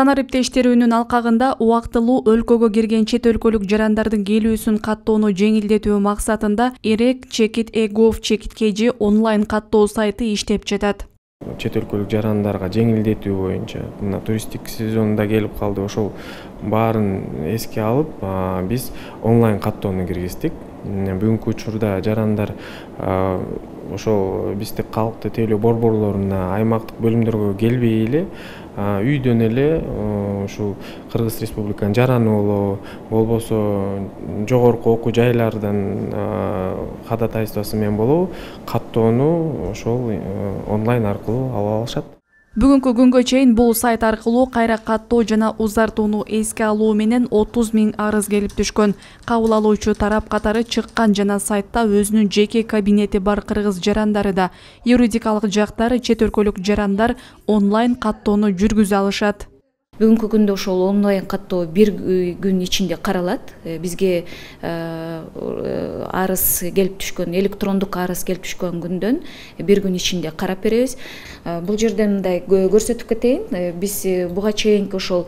Санариптештирүүнүн алкагында уактылуу өлкөгө кирген чет өлкөлүк жарандардын келүүсүн каттоону жеңилдетүү максатында erek.gov.kg онлайн каттоо сайты иштеп жатат. Чет өлкөлүк жарандарга жеңилдетүү боюнча мына туристтик сезонда келип калды, ошол баарын эске алып, биз онлайн каттоону киргиздик. Бүгүнкү учурда жарандар ошол бизди калкты тейлөө борборлоруна, аймактык бөлүмдөргө келбей эле үйдөн эле ушул Кыргыз Республиканын жаран болобу болбосо жогорку окуу жайлардан кадатайствасы менен болобу каттоону ошол онлайн аркылуу ала алышат. Бүгүнкү күнгө чейин бул сайт аркылуу кайра каттоо жана узартууну эске алуу менен 30 000 арыз келип түшкөн. Кабыл алуучу тарап катары чыккан жана сайтта өзүнүн жеке кабинети бар кыргыз жарандары да, юридикалык жактары чет өлкөлүк жарандар онлайн каттоону жүргүзө алышат. Бүгүнкү күндө ошол онлайн каттоо бир күн ичинде каралат. Бизге арыз келип түшкөн, электрондук арыз келип түшкөн күндөн бир күн ичинде карап беребиз. Бул жерде мындай көрсөтүп кетейин. Биз буга чейинки ошол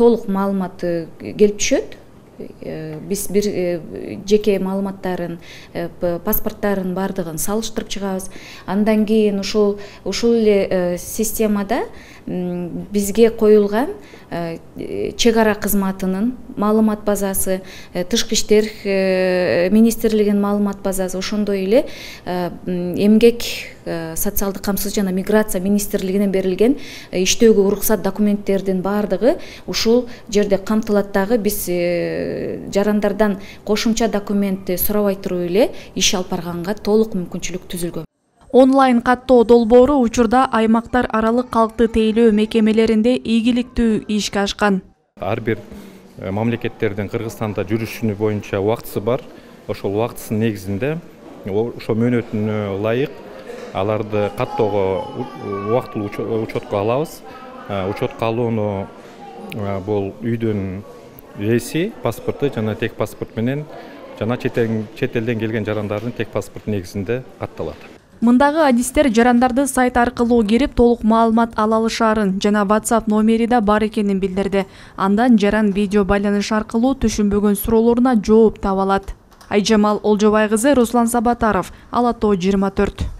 толук маалымат келип түшөт. Биз бир жеке маалыматтарын, паспорттарын бардыгын салыштырып чыгабыз. Андан кийин ушул эле системада бизге коюлган чек ара кызматынын маалымат базасы, тышкы иштер министрлигинин маалымат базасы, ошондой эле эмгек, социалдык камсыз жана миграция министрлигинен берилген иштөөгө уруксат документтердин баардыгы ушул жерде камтылат. Дагы биз жарандардан кошумча документти сурабай туруп эле иш алып барганга толук мүмкүнчүлүк түзүлгөн. Онлайн каттоо долбоору учурда аймактар аралык калкты тейлөө мекемелеринде ийгиликтүү ишке ашкан. Ар бир мамлекеттердин Кыргызстанда жүрүшүнү боюнча убактысы бар. Ошол убактысынын негизинде ошо мөөнөтүнө ылайык аларды каттоого убактылуу учетко алабыз. Учетко алууну бул үйдөн рейси, паспорты жана тек паспорт менен жана чет элден келген жарандардын тек паспорт негизинде катталат. Мындагы адистер жарандарды сайт аркылуу кирип толук маалымат ала алышарын жана WhatsApp номери да бар экенин билдирди. Андан жаран видео байланыш аркылуу түшүнбөгөн суроолоруна жооп таба алат. Айжамал Олжобай кызы, Руслан Сабатаров, Ала Тоо 24.